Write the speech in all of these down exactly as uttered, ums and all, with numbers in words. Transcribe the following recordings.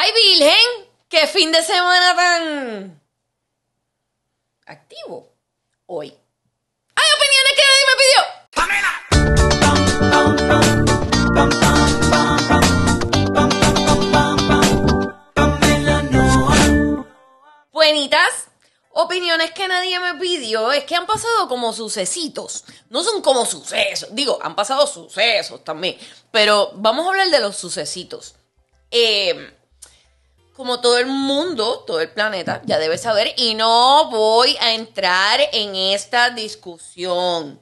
¡Ay, Virgen! ¡Qué fin de semana tan activo! Hoy. ¡Hay opiniones que nadie me pidió! ¡Pamela! Buenitas, opiniones que nadie me pidió. Es que han pasado como sucesitos. No son como sucesos. Digo, han pasado sucesos también. Pero vamos a hablar de los sucesitos. Eh... Como todo el mundo, todo el planeta, ya debe saber. Y no voy a entrar en esta discusión.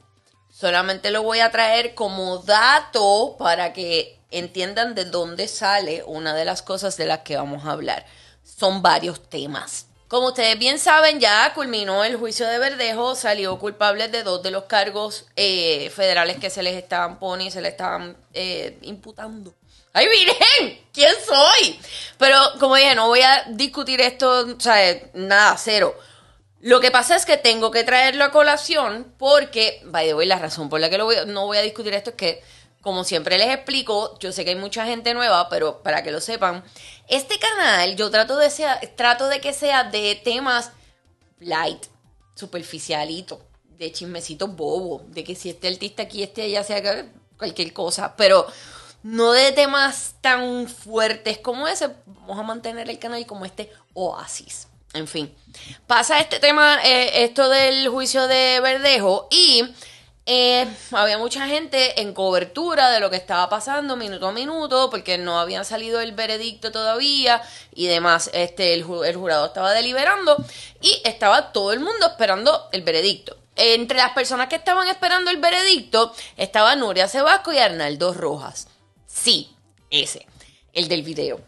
Solamente lo voy a traer como dato para que entiendan de dónde sale una de las cosas de las que vamos a hablar. Son varios temas. Como ustedes bien saben, ya culminó el juicio de Verdejo. Salió culpable de dos de los cargos eh, federales que se les estaban poniendo y se les estaban eh, imputando. ¡Ay, miren! ¿Quién soy? Pero, como dije, no voy a discutir esto, o sea, nada, cero. Lo que pasa es que tengo que traerlo a colación porque, by the way, la razón por la que lo voy, no voy a discutir esto es que, como siempre les explico, yo sé que hay mucha gente nueva, pero para que lo sepan, este canal yo trato de, sea, trato de que sea de temas light, superficialito, de chismecitos bobos, de que si este artista aquí, este allá, sea cualquier cosa, pero no de temas tan fuertes como ese. Vamos a mantener el canal como este oasis. En fin, pasa este tema, eh, esto del juicio de Verdejo. Y eh, había mucha gente en cobertura de lo que estaba pasando minuto a minuto, porque no habían salido el veredicto todavía y demás. Este, el, el jurado estaba deliberando y estaba todo el mundo esperando el veredicto. Entre las personas que estaban esperando el veredicto estaba Nuria Cebasco y Arnaldo Rojas. Sí, ese, el del video.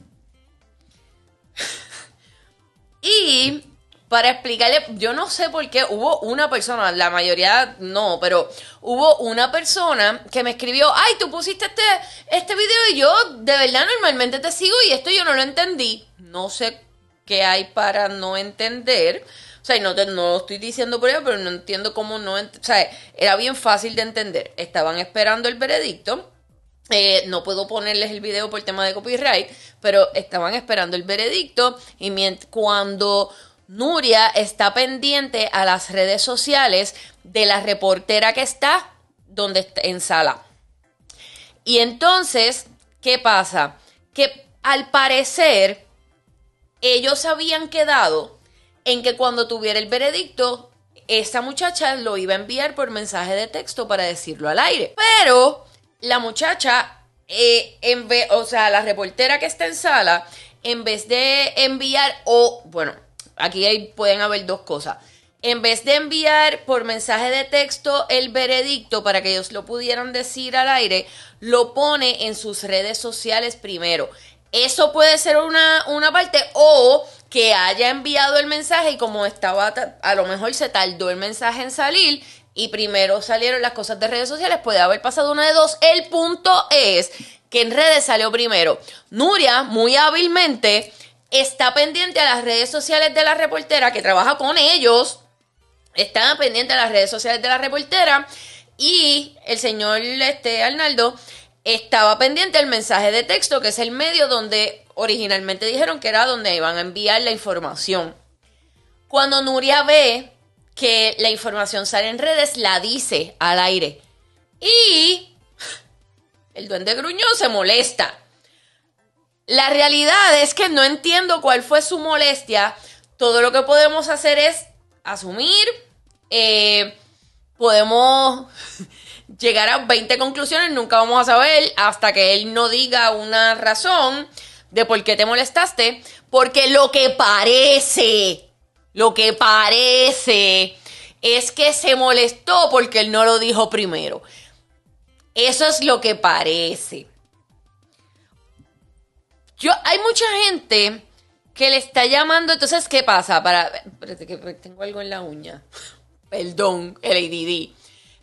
Y para explicarle, yo no sé por qué hubo una persona, la mayoría no, pero hubo una persona que me escribió, ay, tú pusiste este, este video y yo de verdad normalmente te sigo y esto yo no lo entendí. No sé qué hay para no entender. O sea, no, te, no lo estoy diciendo por ella, pero no entiendo cómo no. O sea, era bien fácil de entender. Estaban esperando el veredicto. Eh, no puedo ponerles el video por tema de copyright, pero estaban esperando el veredicto y cuando Nuria está pendiente a las redes sociales de la reportera que está, donde está en sala. Y entonces, ¿qué pasa? Que al parecer ellos habían quedado en que cuando tuviera el veredicto, esa muchacha lo iba a enviar por mensaje de texto para decirlo al aire. Pero la muchacha, eh, en vez, o sea, la reportera que está en sala, en vez de enviar, o, bueno, aquí hay, pueden haber dos cosas. En vez de enviar por mensaje de texto el veredicto para que ellos lo pudieran decir al aire, lo pone en sus redes sociales primero. Eso puede ser una, una parte, o que haya enviado el mensaje y como estaba, a lo mejor se tardó el mensaje en salir, y primero salieron las cosas de redes sociales, puede haber pasado una de dos. El punto es que en redes salió primero. Nuria, muy hábilmente, está pendiente a las redes sociales de la reportera, que trabaja con ellos. Está pendiente a las redes sociales de la reportera. Y el señor este, Arnaldo estaba pendiente al mensaje de texto, que es el medio donde originalmente dijeron que era donde iban a enviar la información. Cuando Nuria ve que la información sale en redes, la dice al aire. Y el duende gruñón se molesta. La realidad es que no entiendo cuál fue su molestia. Todo lo que podemos hacer es asumir. Eh, podemos llegar a veinte conclusiones. Nunca vamos a saber hasta que él no diga una razón de por qué te molestaste. Porque lo que parece... Lo que parece es que se molestó porque él no lo dijo primero. Eso es lo que parece. Yo, hay mucha gente que le está llamando. Entonces, ¿qué pasa? Para, espérate que tengo algo en la uña. Perdón, el A D D.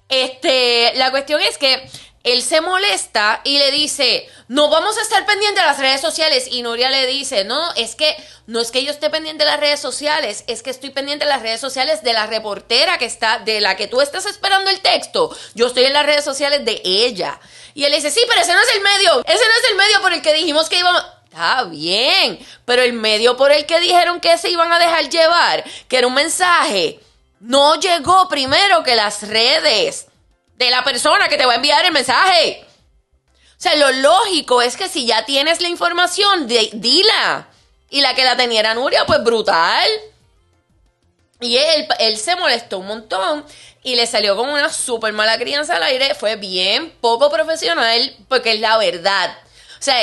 Este, la cuestión es que él se molesta y le dice, no vamos a estar pendiente de las redes sociales. Y Nuria le dice, no, es que no es que yo esté pendiente de las redes sociales, es que estoy pendiente de las redes sociales de la reportera que está, de la que tú estás esperando el texto. Yo estoy en las redes sociales de ella. Y él dice, sí, pero ese no es el medio, ese no es el medio por el que dijimos que íbamos. está bien, pero el medio por el que dijeron que se iban a dejar llevar, que era un mensaje, no llegó primero que las redes de la persona que te va a enviar el mensaje. O sea, lo lógico es que si ya tienes la información, de, dila. Y la que la tenía era Nuria, pues brutal. Y él, él se molestó un montón y le salió con una súper mala crianza al aire. Fue bien poco profesional porque es la verdad. O sea,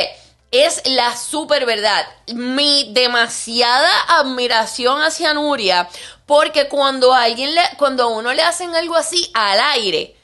es la súper verdad. Mi demasiada admiración hacia Nuria, porque cuando a, alguien le, cuando a uno le hacen algo así al aire,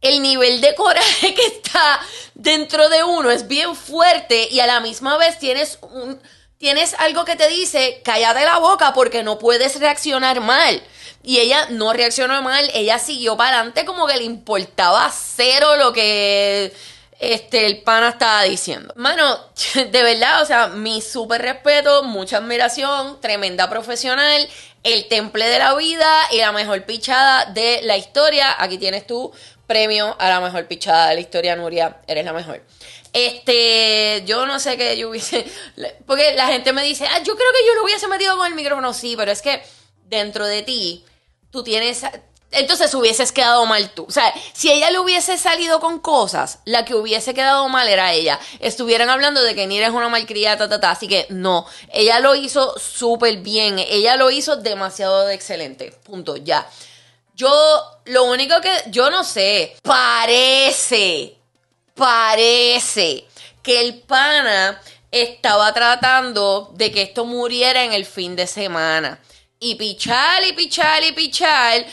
el nivel de coraje que está dentro de uno es bien fuerte y a la misma vez tienes un... Tienes algo que te dice, cállate la boca porque no puedes reaccionar mal. Y ella no reaccionó mal, ella siguió para adelante como que le importaba cero lo que este, el pana estaba diciendo. Mano, de verdad, o sea, mi súper respeto, mucha admiración, tremenda profesional, el temple de la vida y la mejor pichada de la historia. Aquí tienes tú. Premio a la mejor pichada de la historia, Nuria, eres la mejor. Este, yo no sé qué yo hubiese... Porque la gente me dice, ah, yo creo que yo lo hubiese metido con el micrófono. Sí, pero es que dentro de ti, tú tienes... Entonces hubieses quedado mal tú. O sea, si ella le hubiese salido con cosas, la que hubiese quedado mal era ella. Estuvieran hablando de que Nira es una malcriada, ta, ta, ta. Así que no, ella lo hizo súper bien. Ella lo hizo demasiado de excelente. Punto, ya. Yo, lo único que, yo no sé, parece, parece que el pana estaba tratando de que esto muriera en el fin de semana. Y pichar, y pichar, y pichar,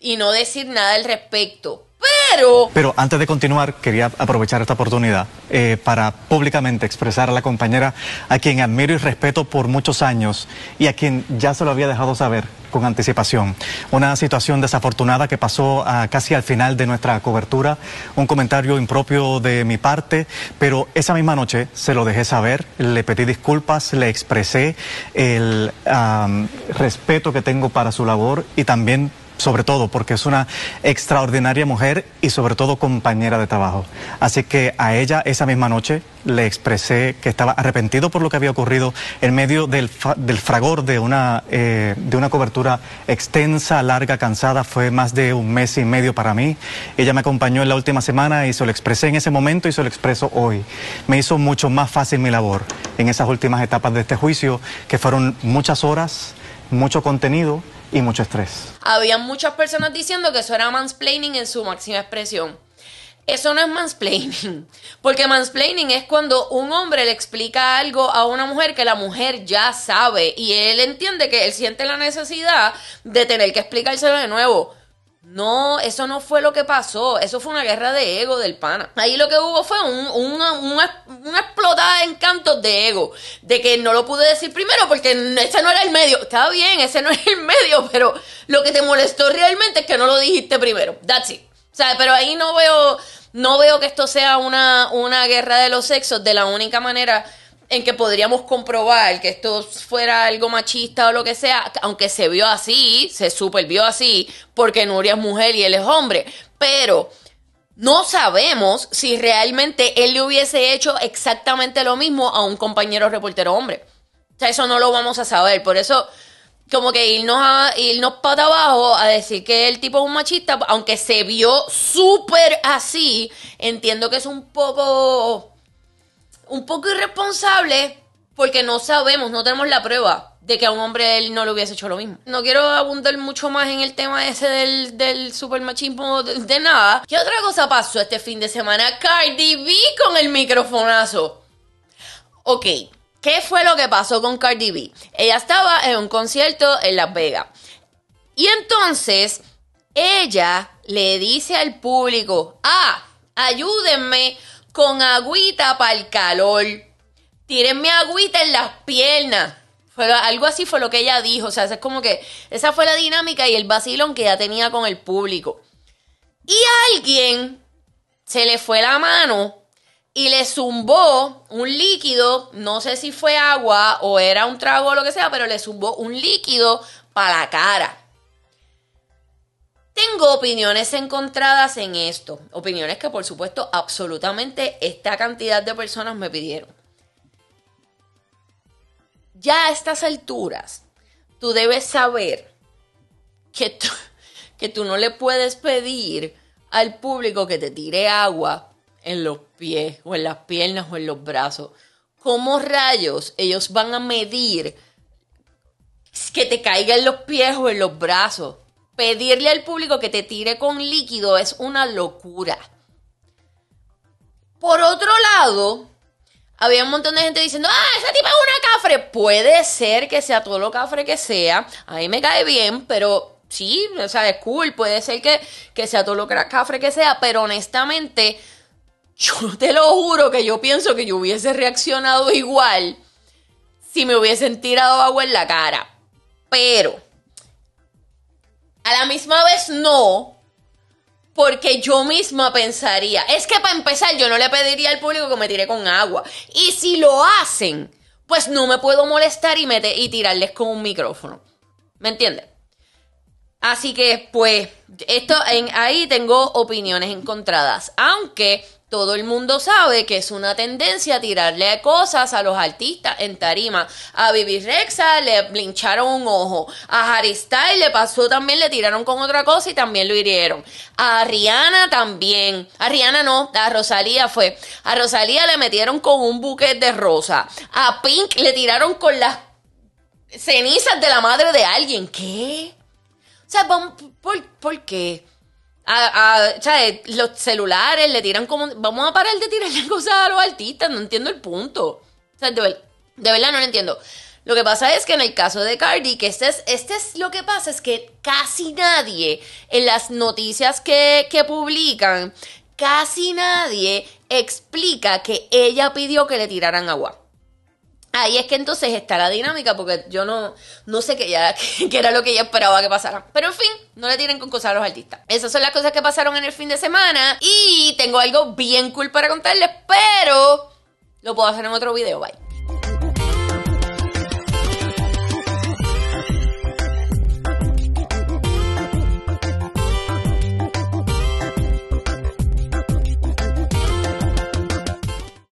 y no decir nada al respecto. Pero... Pero antes de continuar, quería aprovechar esta oportunidad eh, para públicamente expresar a la compañera a quien admiro y respeto por muchos años y a quien ya se lo había dejado saber con anticipación. Una situación desafortunada que pasó a casi al final de nuestra cobertura, un comentario impropio de mi parte, pero esa misma noche se lo dejé saber, le pedí disculpas, le expresé el um, respeto que tengo para su labor y también, sobre todo, porque es una extraordinaria mujer y sobre todo compañera de trabajo. Así que a ella esa misma noche le expresé que estaba arrepentido por lo que había ocurrido en medio del, del fragor de una, eh, de una cobertura extensa, larga, cansada. Fue más de un mes y medio para mí. Ella me acompañó en la última semana y se lo expresé en ese momento y se lo expreso hoy. Me hizo mucho más fácil mi labor en esas últimas etapas de este juicio, que fueron muchas horas, mucho contenido y mucho estrés. Había muchas personas diciendo que eso era mansplaining en su máxima expresión. Eso no es mansplaining, porque mansplaining es cuando un hombre le explica algo a una mujer que la mujer ya sabe y él entiende que él siente la necesidad de tener que explicárselo de nuevo. No, eso no fue lo que pasó. Eso fue una guerra de ego del pana. Ahí lo que hubo fue un, una, una, una explotada en cantos de ego. De que no lo pude decir primero porque ese no era el medio. Está bien, ese no es el medio, pero lo que te molestó realmente es que no lo dijiste primero. That's it. O sea, pero ahí no veo, no veo que esto sea una, una guerra de los sexos. De la única manera en que podríamos comprobar que esto fuera algo machista o lo que sea, aunque se vio así, se super vio así, porque Nuria es mujer y él es hombre, pero no sabemos si realmente él le hubiese hecho exactamente lo mismo a un compañero reportero hombre. O sea, eso no lo vamos a saber, por eso como que irnos, a, irnos para abajo a decir que el tipo es un machista, aunque se vio súper así, entiendo que es un poco... un poco irresponsable porque no sabemos, no tenemos la prueba de que a un hombre él no le hubiese hecho lo mismo. No quiero abundar mucho más en el tema ese del, del supermachismo de, de nada. ¿Qué otra cosa pasó este fin de semana? Cardi B con el microfonazo. Ok, ¿qué fue lo que pasó con Cardi B? Ella estaba en un concierto en Las Vegas y entonces ella le dice al público, ah, ayúdenme con agüita para el calor. Tírenme agüita en las piernas. Fue, algo así fue lo que ella dijo. O sea, es como que esa fue la dinámica y el vacilón que ella tenía con el público. Y a alguien se le fue la mano y le zumbó un líquido. No sé si fue agua o era un trago o lo que sea, pero le zumbó un líquido para la cara. Tengo opiniones encontradas en esto. Opiniones que, por supuesto, absolutamente esta cantidad de personas me pidieron. ya a estas alturas tú debes saber que tú, que tú no le puedes pedir al público que te tire agua en los pies o en las piernas o en los brazos. ¿Cómo rayos ellos van a medir que te caiga en los pies o en los brazos? Pedirle al público que te tire con líquido es una locura. Por otro lado, había un montón de gente diciendo, ¡ah, esa tipa es una cafre! Puede ser que sea todo lo cafre que sea. A mí me cae bien, pero sí, o sea, es cool. Puede ser que, que sea todo lo cafre que sea, pero honestamente, yo te lo juro que yo pienso que yo hubiese reaccionado igual si me hubiesen tirado agua en la cara. Pero a la misma vez no, porque yo misma pensaría, es que para empezar yo no le pediría al público que me tire con agua. Y si lo hacen, pues no me puedo molestar y, meter, y tirarles con un micrófono. ¿Me entiendes? Así que pues esto en, ahí tengo opiniones encontradas. Aunque todo el mundo sabe que es una tendencia a tirarle cosas a los artistas en tarima. A Bebe Rexha le lincharon un ojo. A Harry Styles le pasó también, le tiraron con otra cosa y también lo hirieron. A Rihanna también. A Rihanna no, a Rosalía fue. A Rosalía le metieron con un buquete de rosa. A Pink le tiraron con las cenizas de la madre de alguien. ¿Qué? O sea, ¿por, por qué? A, a, ¿sabes? Los celulares le tiran como... Vamos a parar de tirarle cosas a los artistas. No entiendo el punto. O sea, de, ver, de verdad no lo entiendo. Lo que pasa es que en el caso de Cardi, que este es, este es lo que pasa, es que casi nadie en las noticias que, que publican, casi nadie explica que ella pidió que le tiraran agua. Ahí es que entonces está la dinámica, porque yo no, no sé qué era lo que ella esperaba que pasara. Pero en fin, no le tiren con cosas a los artistas. Esas son las cosas que pasaron en el fin de semana. Y tengo algo bien cool para contarles, pero lo puedo hacer en otro video. Bye.